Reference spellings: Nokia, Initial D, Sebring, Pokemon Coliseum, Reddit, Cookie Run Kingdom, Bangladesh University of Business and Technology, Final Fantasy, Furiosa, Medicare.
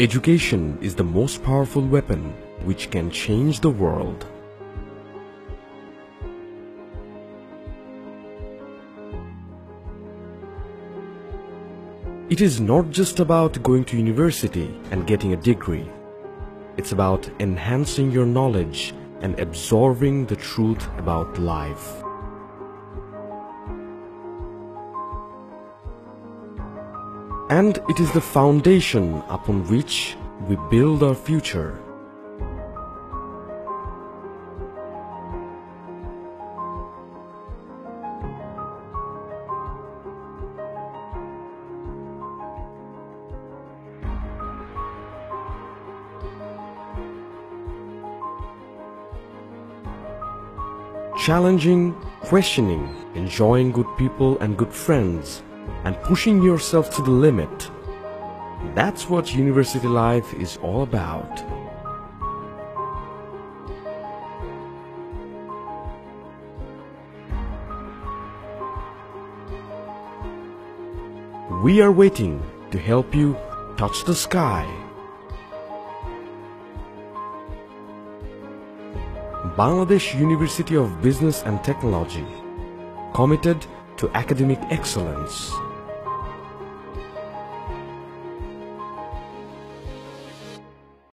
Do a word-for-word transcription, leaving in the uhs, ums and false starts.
Education is the most powerful weapon which can change the world. It is not just about going to university and getting a degree. It's about enhancing your knowledge and absorbing the truth about life. And it is the foundation upon which we build our future. Challenging, questioning, enjoying good people and good friends, and pushing yourself to the limit. That's what university life is all about. We are waiting to help you touch the sky. Bangladesh University of Business and Technology, committed to academic excellence.